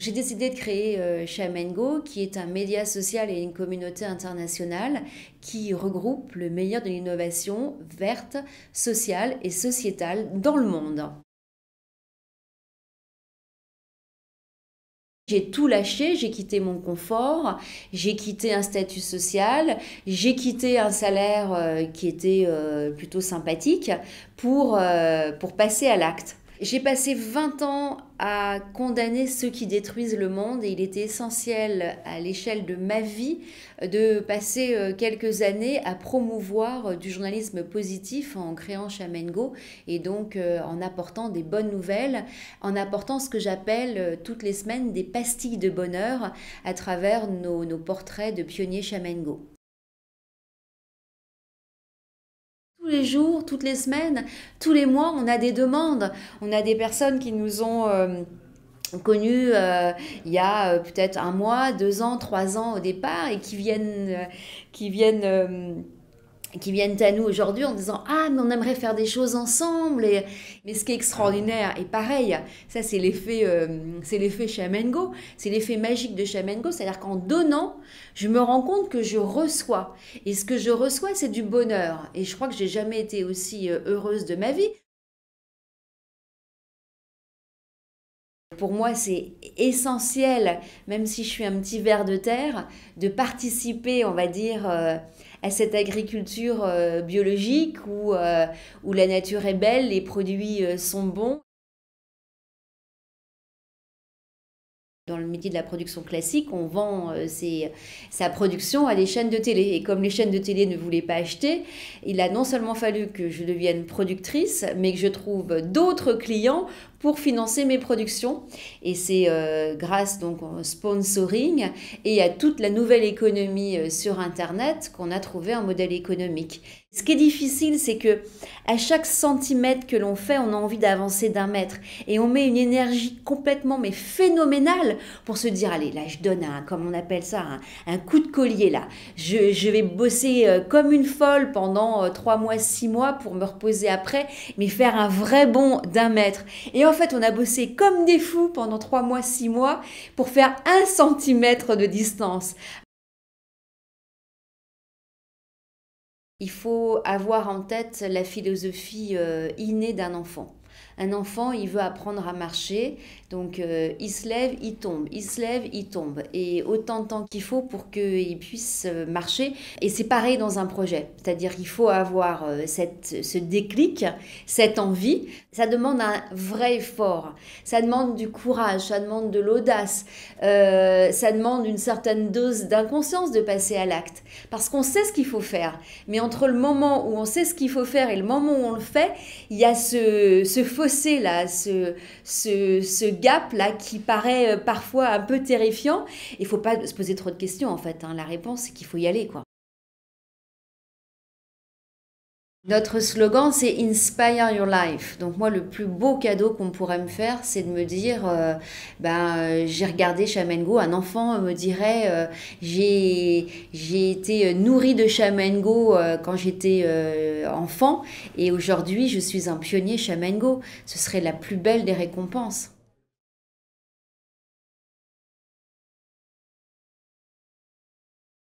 J'ai décidé de créer Shamengo, qui est un média social et une communauté internationale qui regroupe le meilleur de l'innovation verte, sociale et sociétale dans le monde. J'ai tout lâché, j'ai quitté mon confort, j'ai quitté un statut social, j'ai quitté un salaire qui était plutôt sympathique pour passer à l'acte. J'ai passé 20 ans à condamner ceux qui détruisent le monde et il était essentiel à l'échelle de ma vie de passer quelques années à promouvoir du journalisme positif en créant Shamengo et donc en apportant des bonnes nouvelles, en apportant ce que j'appelle toutes les semaines des pastilles de bonheur à travers nos portraits de pionniers Shamengo. Tous les jours, toutes les semaines, tous les mois, on a des demandes. On a des personnes qui nous ont connues il y a peut-être un mois, 2 ans, 3 ans au départ et qui viennent à nous aujourd'hui en disant « Ah, mais on aimerait faire des choses ensemble !» Mais ce qui est extraordinaire, et pareil, ça c'est l'effet Shamengo, c'est l'effet magique de Shamengo, c'est-à-dire qu'en donnant, je me rends compte que je reçois. Et ce que je reçois, c'est du bonheur. Et je crois que j'ai jamais été aussi heureuse de ma vie. Pour moi, c'est essentiel, même si je suis un petit ver de terre, de participer, on va dire, à cette agriculture biologique où la nature est belle, les produits sont bons. Dans le métier de la production classique, on vend sa production à des chaînes de télé. Et comme les chaînes de télé ne voulaient pas acheter, il a non seulement fallu que je devienne productrice, mais que je trouve d'autres clients pour financer mes productions. Et c'est grâce donc au sponsoring et à toute la nouvelle économie sur Internet qu'on a trouvé un modèle économique. Ce qui est difficile, c'est que à chaque centimètre que l'on fait, on a envie d'avancer d'1 mètre. Et on met une énergie complètement mais phénoménale pour se dire, allez, là, je donne un, comme on appelle ça, un coup de collier, là. Je vais bosser comme une folle pendant 3 mois, 6 mois pour me reposer après, mais faire un vrai bond d'1 mètre. Et en fait, on a bossé comme des fous pendant 3 mois, 6 mois pour faire 1 centimètre de distance. Il faut avoir en tête la philosophie innée d'un enfant. Un enfant, il veut apprendre à marcher, donc il se lève, il tombe, il se lève, il tombe. Et autant de temps qu'il faut pour qu'il puisse marcher. Et c'est pareil dans un projet, c'est-à-dire qu'il faut avoir ce déclic, cette envie. Ça demande un vrai effort, ça demande du courage, ça demande de l'audace, ça demande une certaine dose d'inconscience de passer à l'acte. Parce qu'on sait ce qu'il faut faire, mais entre le moment où on sait ce qu'il faut faire et le moment où on le fait, il y a ce fossé là, ce gap là qui paraît parfois un peu terrifiant. Il faut pas se poser trop de questions en fait, hein. La réponse c'est qu'il faut y aller quoi. Notre slogan c'est « Inspire your life ». Donc moi le plus beau cadeau qu'on pourrait me faire c'est de me dire j'ai regardé Shamengo, un enfant me dirait j'ai été nourrie de Shamengo quand j'étais enfant et aujourd'hui je suis un pionnier Shamengo. Ce serait la plus belle des récompenses.